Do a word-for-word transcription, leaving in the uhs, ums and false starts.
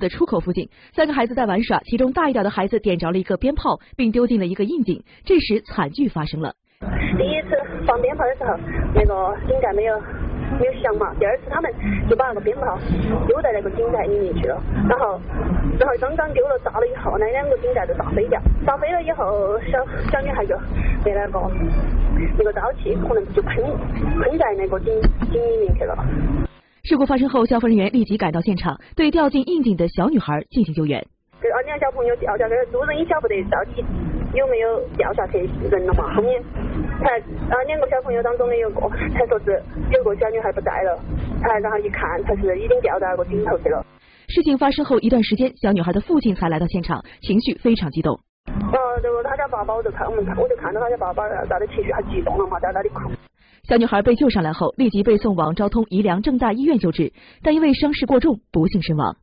的出口附近，三个孩子在玩耍，其中大一点的孩子点着了一个鞭炮，并丢进了一个窨井。这时惨剧发生了。第一次放鞭炮的时候，那个井盖没有没有响嘛。第二次他们就把那个鞭炮丢在那个井盖里面去了，然后然后刚刚丢了炸了以后，那两个井盖就炸飞掉。炸飞了以后，小小女孩就被那个那个沼气可能就喷喷在那个井井里面去了。 事故发生后，消防人员立即赶到现场，对掉进窨井的小女孩进行救援。这二两小朋友掉下来，路人也晓不得到底有没有掉下去人了嘛。后面才啊两个小朋友当中的有个才说是有个小女孩不在了，才然后一看，才是已经掉到那个井头去了。事情发生后一段时间，小女孩的父亲才来到现场，情绪非常激动。呃，这个他家爸爸，我就看我们我就看到他家爸爸在那情绪还激动了嘛，在那里哭。 小女孩被救上来后，立即被送往昭通彝良正大医院救治，但因为伤势过重，不幸身亡。